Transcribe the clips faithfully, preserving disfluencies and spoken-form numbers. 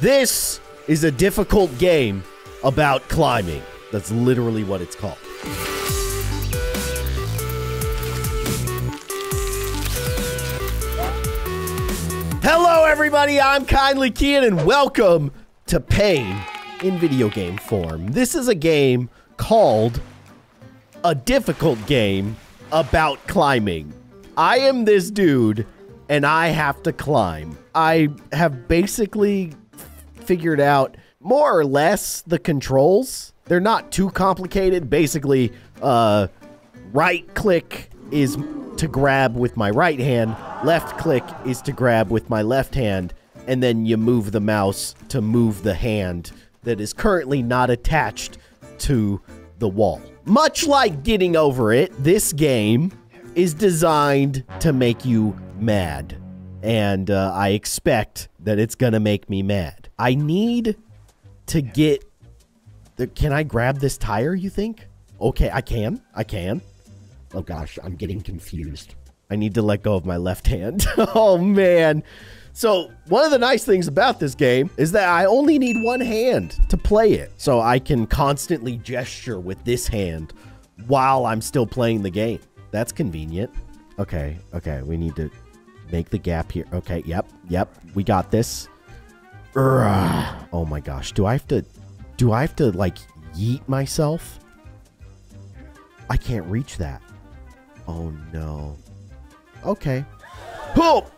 This is a difficult game about climbing. That's literally what it's called. Hello, everybody. I'm Kindly Keyin, and welcome to Pain in video game form. This is a game called A Difficult Game About Climbing. I am this dude, and I have to climb. I have basically figured out more or less the controls. They're not too complicated. Basically, uh, right click is to grab with my right hand, left click is to grab with my left hand, and then you move the mouse to move the hand that is currently not attached to the wall. Much like Getting Over It, this game is designed to make you mad. And uh, I expect that it's gonna make me mad. I need to get the, can I grab this tire, you think? Okay, I can, I can. Oh gosh, I'm getting confused. I need to let go of my left hand. Oh man. So one of the nice things about this game is that I only need one hand to play it. So I can constantly gesture with this hand while I'm still playing the game. That's convenient. Okay, okay, we need to make the gap here. Okay, yep, yep, we got this. Urgh. Oh my gosh, do I have to, do I have to like yeet myself? I can't reach that. Oh no. Okay. Oh!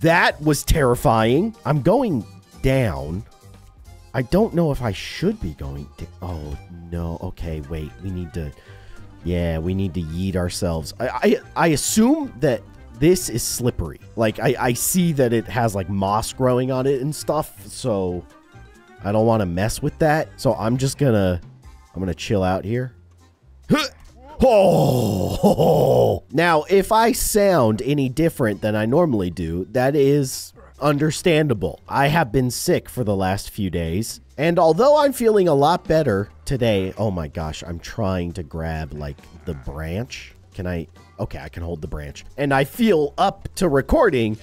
That was terrifying. I'm going down. I don't know if I should be going down. Oh no. Okay, wait. We need to, yeah, we need to yeet ourselves. I, I, I assume that this is slippery. Like, I, I see that it has like moss growing on it and stuff, so I don't want to mess with that. So I'm just gonna, I'm gonna chill out here. Oh! Now, if I sound any different than I normally do, that is understandable. I have been sick for the last few days, and although I'm feeling a lot better today, oh my gosh, I'm trying to grab, like, the branch. Can I? Okay, I can hold the branch. And I feel up to recording.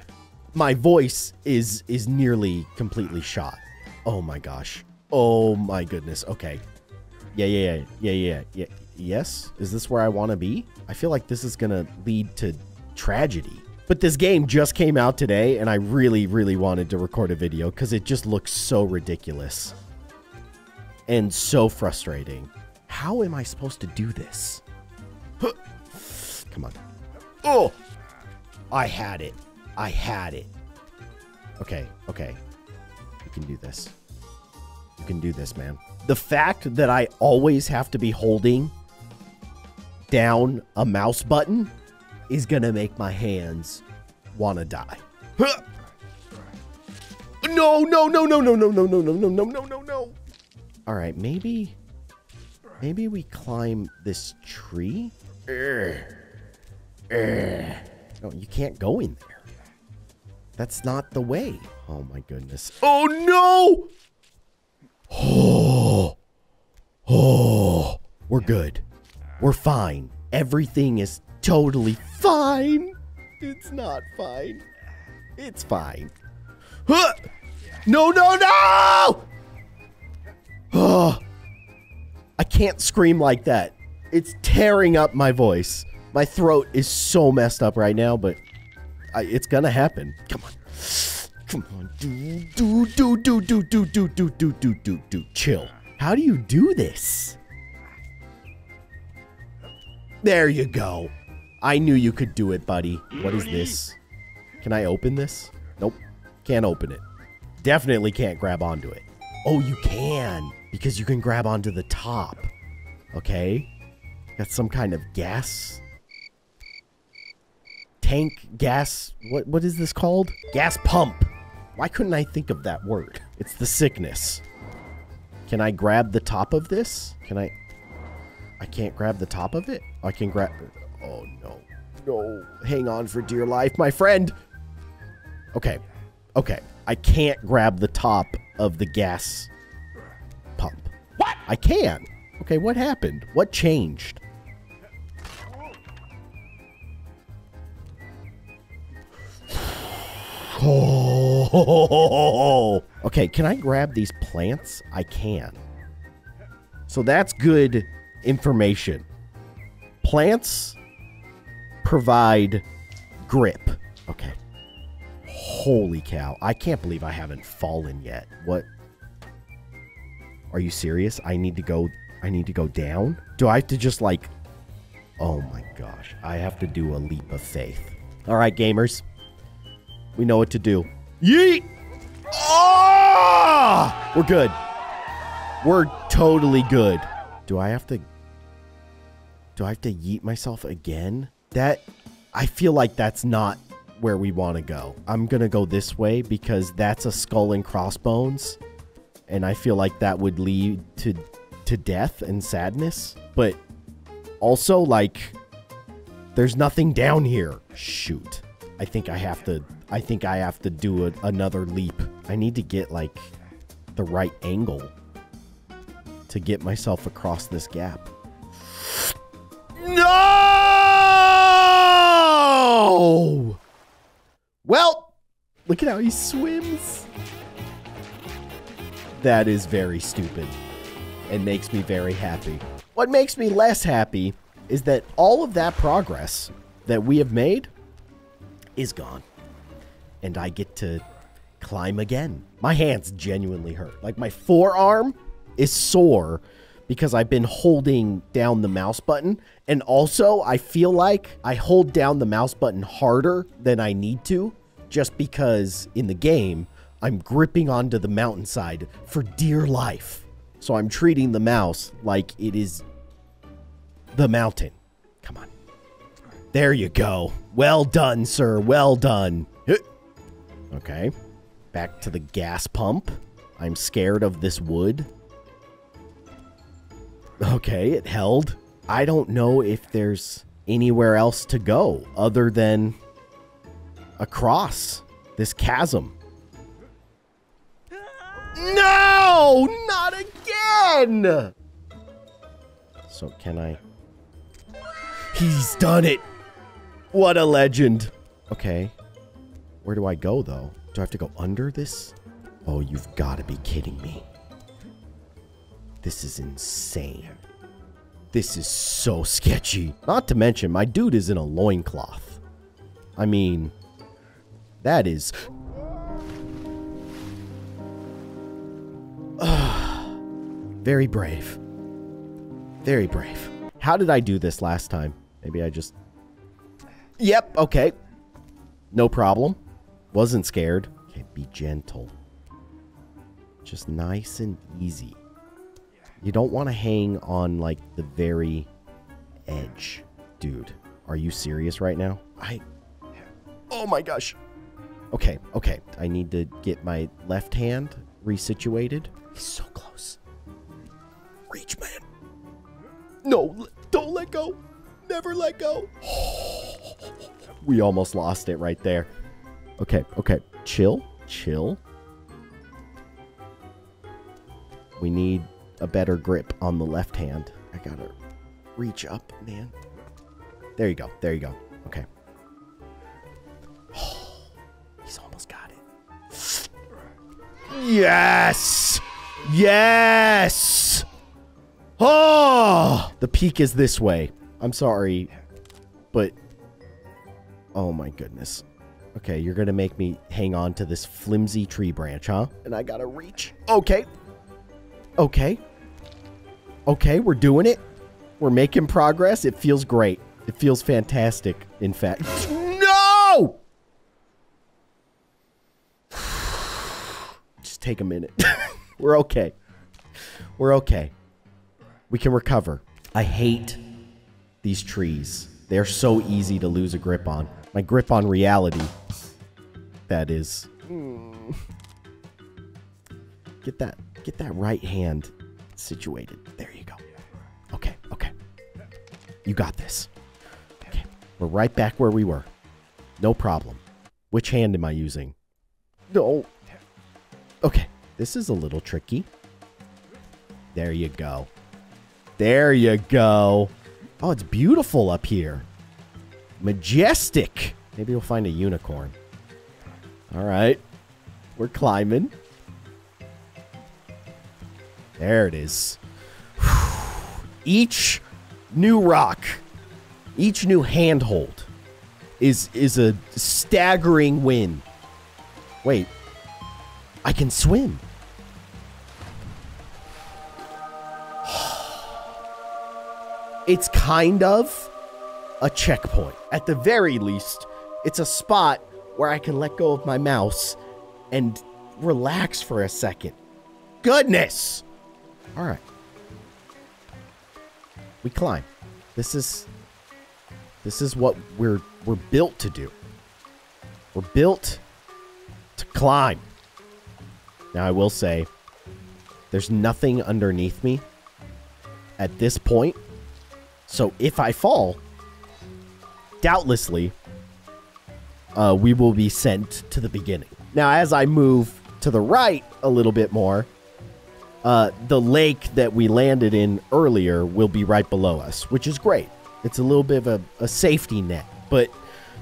My voice is, is nearly completely shot. Oh my gosh. Oh my goodness. Okay. Yeah, yeah, yeah, yeah, yeah, yeah. Yes? Is this where I want to be? I feel like this is going to lead to tragedy. But this game just came out today, and I really, really wanted to record a video because it just looks so ridiculous and so frustrating. How am I supposed to do this? Huh. Come on. Oh! I had it. I had it. Okay, okay. You can do this. You can do this, man. The fact that I always have to be holding down a mouse button is gonna make my hands wanna die. Huh. No, no, no, no, no, no, no, no, no, no, no, no, no, no. All right, maybe, maybe we climb this tree. Ugh. Ugh. No, you can't go in there. That's not the way. Oh my goodness. Oh no! Oh, oh, we're good. We're fine. Everything is totally fine. It's not fine. It's fine. Huh. No, no, no! Oh, I can't scream like that. It's tearing up my voice. My throat is so messed up right now, but I, it's gonna happen. Come on. Come on, dude. Do, do, do, do, do, do, do, do, do, do, do. Chill. How do you do this? There you go. I knew you could do it, buddy. What is this? Can I open this? Nope. Can't open it. Definitely can't grab onto it. Oh, you can. Because you can grab onto the top. Okay. Got some kind of gas tank, gas. What? What is this called? Gas pump. Why couldn't I think of that word? It's the sickness. Can I grab the top of this? Can I? I can't grab the top of it. I can grab. Oh no, no! Hang on for dear life, my friend. Okay, okay. I can't grab the top of the gas pump. What? I can. Okay, what happened? What changed? Oh. Oh! Okay, can I grab these plants? I can. So that's good information. Plants provide grip. Okay. Holy cow. I can't believe I haven't fallen yet. What? Are you serious? I need to go... I need to go down? Do I have to just, like... Oh my gosh. I have to do a leap of faith. Alright, gamers. We know what to do. Yeet! Oh! We're good. We're totally good. Do I have to... Do I have to yeet myself again? That... I feel like that's not where we want to go. I'm gonna go this way because that's a skull and crossbones. And I feel like that would lead to to death and sadness. But also, like, there's nothing down here. Shoot. I think I have to... I think I have to do a, another leap. I need to get, like, the right angle to get myself across this gap. No! Well, look at how he swims. That is very stupid and makes me very happy. What makes me less happy is that all of that progress that we have made is gone. And I get to climb again. My hands genuinely hurt. Like, my forearm is sore because I've been holding down the mouse button. And also, I feel like I hold down the mouse button harder than I need to, just because in the game, I'm gripping onto the mountainside for dear life. So I'm treating the mouse like it is the mountain. Come on. There you go. Well done, sir. Well done. Okay, back to the gas pump. I'm scared of this wood. Okay, it held. I don't know if there's anywhere else to go other than across this chasm. No! Not again! So can I... He's done it! What a legend! Okay. Where do I go, though? Do I have to go under this? Oh, you've got to be kidding me. This is insane. This is so sketchy. Not to mention, my dude is in a loincloth. I mean, that is... Uh, very brave. Very brave. How did I do this last time? Maybe I just... Yep, okay. No problem. Wasn't scared. Okay, be gentle. Just nice and easy. You don't want to hang on, like, the very edge. Dude, are you serious right now? I... Oh, my gosh. Okay, okay. I need to get my left hand resituated. He's so close. Reach, man. No, don't let go. Never let go. We almost lost it right there. Okay, okay. Chill. Chill. We need a better grip on the left hand. I gotta reach up, man. There you go. There you go. Okay. Oh, he's almost got it. Yes! Yes! Oh! The peak is this way. I'm sorry, but... Oh my goodness. Okay, you're gonna make me hang on to this flimsy tree branch, huh? And I gotta reach. Okay. Okay. Okay, we're doing it. We're making progress. It feels great. It feels fantastic, in fact. No! Just take a minute. We're okay. We're okay. We can recover. I hate these trees. They're so easy to lose a grip on. My grip on reality, that is. Mm. Get that, get that right hand situated. There you go. Okay, okay. You got this. Okay, we're right back where we were. No problem. Which hand am I using? No. Okay, this is a little tricky. There you go. There you go. Oh, it's beautiful up here. Majestic. Maybe we'll find a unicorn. All right. We're climbing. There it is. Each new rock, each new handhold is is a staggering win. Wait, I can swim. It's kind of a checkpoint. At the very least, it's a spot where I can let go of my mouse and relax for a second. Goodness! All right. We climb. This is this is what we're we're built to do. We're built to climb. Now I will say, there's nothing underneath me at this point. So if I fall, doubtlessly, uh, we will be sent to the beginning. Now, as I move to the right a little bit more, uh, the lake that we landed in earlier will be right below us, which is great. It's a little bit of a, a safety net, but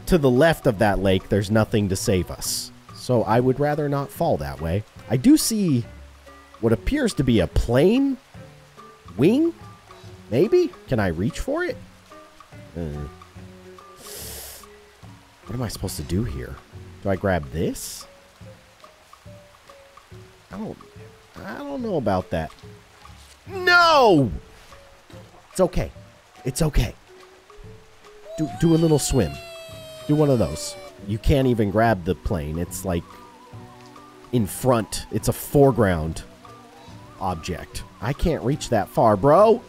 to the left of that lake, there's nothing to save us. So I would rather not fall that way. I do see what appears to be a plane wing, maybe? Can I reach for it? Uh, what am I supposed to do here? Do I grab this? I don't, I don't know about that. No! It's okay. It's okay. Do, do a little swim. Do one of those. You can't even grab the plane. It's like in front. It's a foreground object. I can't reach that far, bro.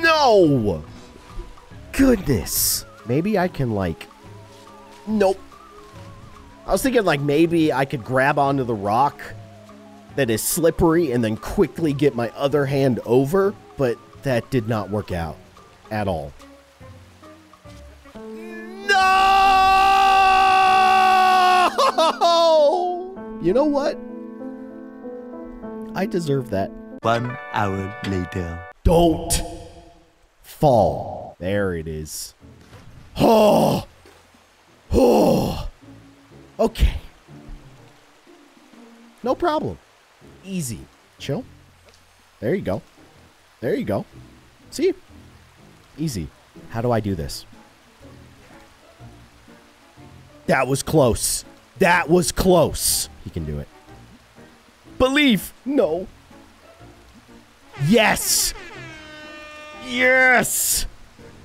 No! Goodness. Maybe I can like... Nope. I was thinking like maybe I could grab onto the rock that is slippery and then quickly get my other hand over, but that did not work out at all. No! You know what? I deserve that. One hour later. Don't fall. There it is. Oh! Oh! Okay. No problem. Easy. Chill. There you go. There you go. See? Easy. How do I do this? That was close. That was close. He can do it. Believe. No. Yes. Yes.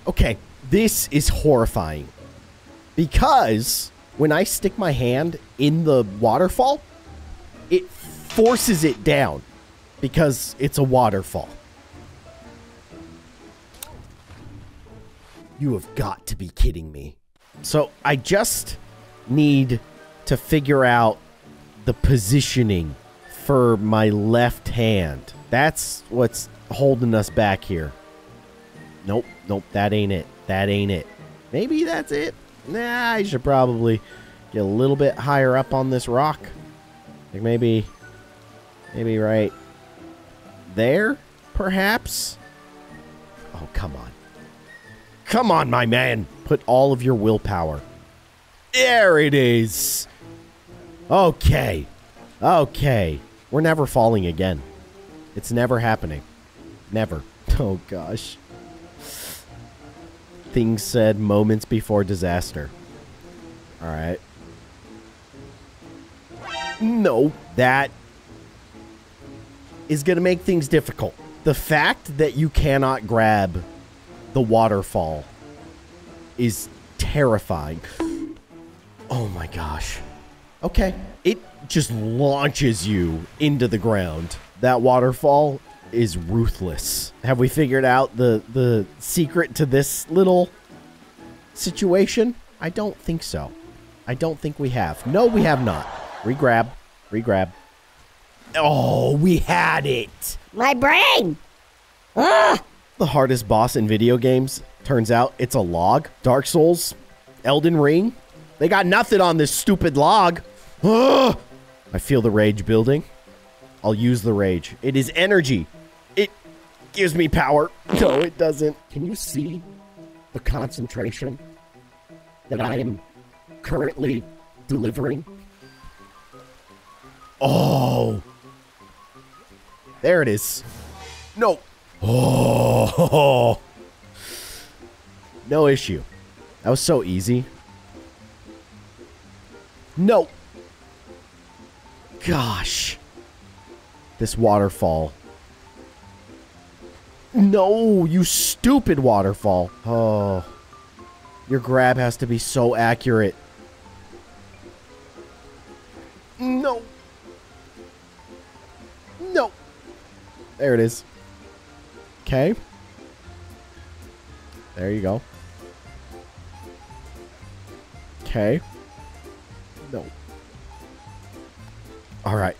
Okay. This is horrifying. Because when I stick my hand in the waterfall, it forces it down because it's a waterfall. You have got to be kidding me. So I just need to figure out the positioning for my left hand. That's what's holding us back here. Nope, nope, that ain't it. That ain't it. Maybe that's it. Nah, I should probably get a little bit higher up on this rock. Like maybe, maybe right there, perhaps? Oh, come on. Come on, my man. Put all of your willpower. There it is. Okay. Okay. We're never falling again. It's never happening. Never. Oh, gosh. Things said moments before disaster. All right. No, that is going to make things difficult. The fact that you cannot grab the waterfall is terrifying. Oh my gosh. Okay. It just launches you into the ground. That waterfall is ruthless. Have we figured out the the secret to this little situation? I don't think so. I don't think we have. No, we have not. Regrab. Regrab. Oh, we had it. My brain. Ah! The hardest boss in video games, turns out it's a log. Dark Souls, Elden Ring, they got nothing on this stupid log. Ugh! I feel the rage building. I'll use the rage. It is energy. It gives me power. No, it doesn't. Can you see the concentration that I am currently delivering? Oh. There it is. No. Oh. No issue. That was so easy. No. Gosh. This waterfall. No, you stupid waterfall. Oh. Your grab has to be so accurate. No. No. There it is. Okay. There you go. Okay. No. All right.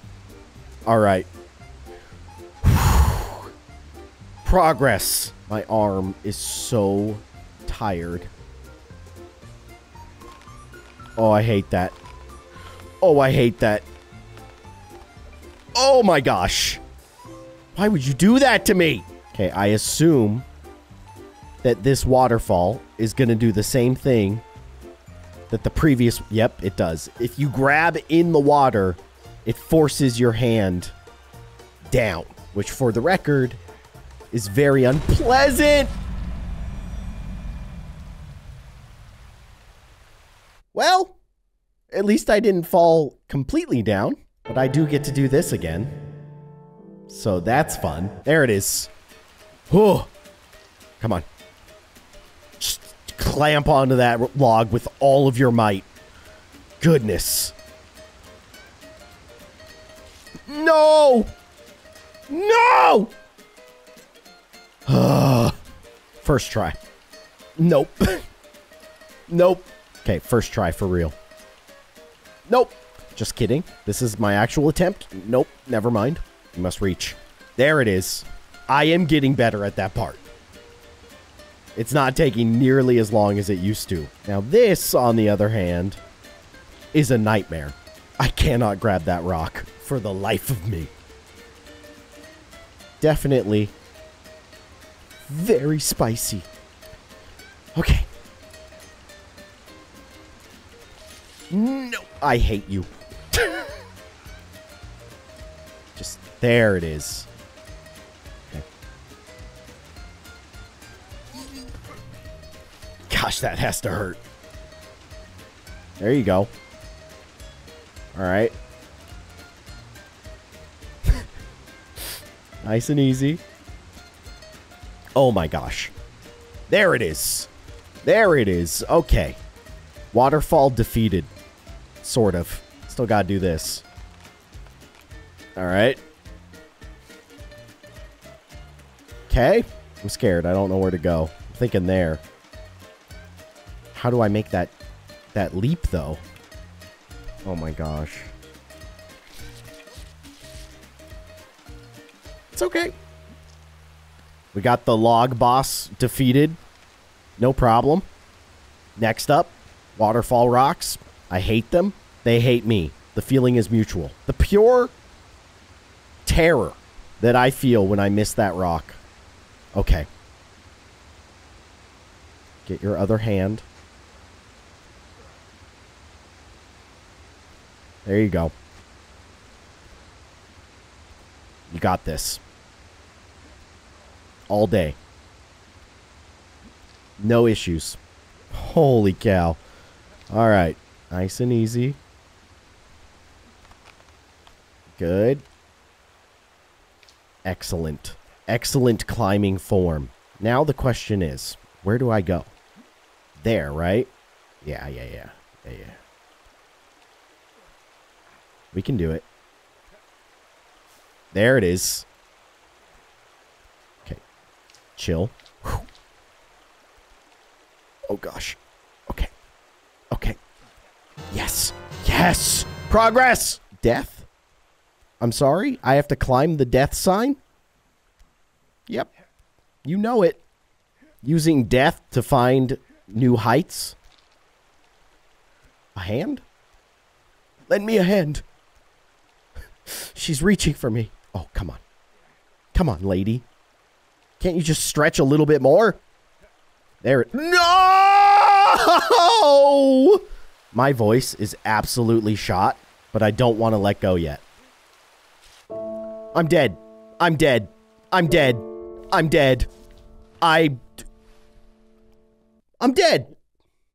All right. Progress. My arm is so tired. Oh, I hate that. Oh, I hate that. Oh my gosh. Why would you do that to me? Okay, I assume that this waterfall is going to do the same thing that the previous... Yep, it does. If you grab in the water, it forces your hand down, which for the record is very unpleasant. Well, at least I didn't fall completely down, but I do get to do this again. So that's fun. There it is. Oh, come on. Just clamp onto that log with all of your might. Goodness. No! No! Uh, first try. Nope. Nope. Okay, first try for real. Nope. Just kidding. This is my actual attempt. Nope. Never mind. You must reach. There it is. I am getting better at that part. It's not taking nearly as long as it used to. Now this, on the other hand, is a nightmare. I cannot grab that rock for the life of me. Definitely very spicy. Okay. No, I hate you. Just, there it is. Okay. Gosh, that has to hurt. There you go. All right. Nice and easy. Oh my gosh. There it is. There it is. Okay. Waterfall defeated. Sort of. Still gotta do this. Alright. Okay. I'm scared. I don't know where to go. I'm thinking there. How do I make that that leap though? Oh my gosh. It's okay. We got the log boss defeated. No problem. Next up, waterfall rocks. I hate them. They hate me. The feeling is mutual. The pure terror that I feel when I miss that rock. Okay. Get your other hand. There you go. You got this. All day. No issues. Holy cow. All right, nice and easy. Good. Excellent. Excellent climbing form. Now the question is, where do I go? There, right? Yeah, yeah, yeah. Yeah, yeah. We can do it. There it is. Okay. Chill. Whew. Oh, gosh. Okay. Okay. Yes. Yes. Progress. Death? I'm sorry? I have to climb the death sign? Yep. You know it. Using death to find new heights? A hand? Lend me a hand. She's reaching for me. Oh, come on. Come on, lady. Can't you just stretch a little bit more? There it... No! My voice is absolutely shot, but I don't want to let go yet. I'm dead. I'm dead. I'm dead. I'm dead. I... I'm dead.